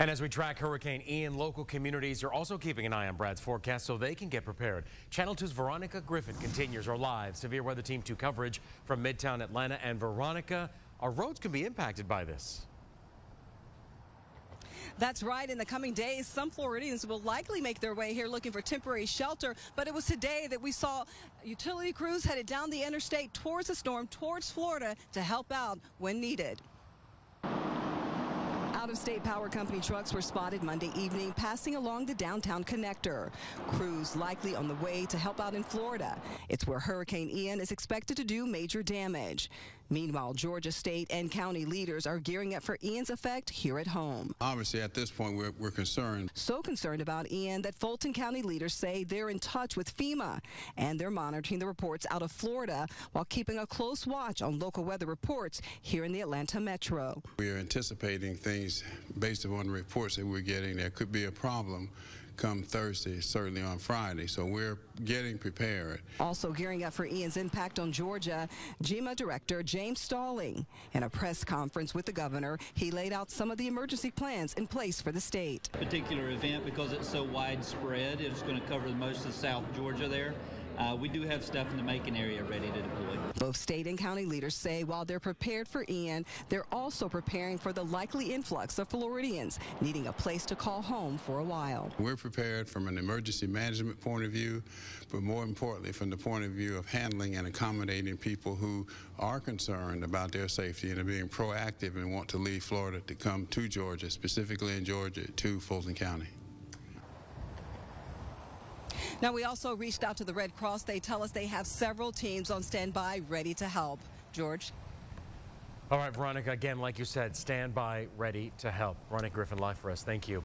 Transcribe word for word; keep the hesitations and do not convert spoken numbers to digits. And as we track Hurricane Ian, local communities are also keeping an eye on Brad's forecast so they can get prepared. Channel two's Veronica Griffin continues our live Severe Weather Team two coverage from Midtown Atlanta. And Veronica, our roads can be impacted by this. That's right. In the coming days, some Floridians will likely make their way here looking for temporary shelter. But it was today that we saw utility crews headed down the interstate towards the storm, towards Florida, to help out when needed. Out-of-state power company trucks were spotted Monday evening passing along the downtown connector. Crews likely on the way to help out in Florida. It's where Hurricane Ian is expected to do major damage. Meanwhile, Georgia state and county leaders are gearing up for Ian's effect here at home. Obviously, at this point, we're, we're concerned. So concerned about Ian that Fulton County leaders say they're in touch with FEMA, and they're monitoring the reports out of Florida while keeping a close watch on local weather reports here in the Atlanta metro. We are anticipating things based upon the reports that we're getting. There could be a problem come Thursday, certainly on Friday, so we're getting prepared. Also gearing up for Ian's impact on Georgia, GEMA Director James Stalling. In a press conference with the governor, he laid out some of the emergency plans in place for the state. Particular event, because it's so widespread, it's going to cover most of South Georgia there. Uh, we do have stuff in the Macon area ready to deploy. Both state and county leaders say while they're prepared for Ian, they're also preparing for the likely influx of Floridians needing a place to call home for a while. We're prepared from an emergency management point of view, but more importantly from the point of view of handling and accommodating people who are concerned about their safety and are being proactive and want to leave Florida to come to Georgia, specifically in Georgia, to Fulton County. Now, we also reached out to the Red Cross. They tell us they have several teams on standby ready to help. George? All right, Veronica, again, like you said, standby ready to help. Veronica Griffin, live for us. Thank you.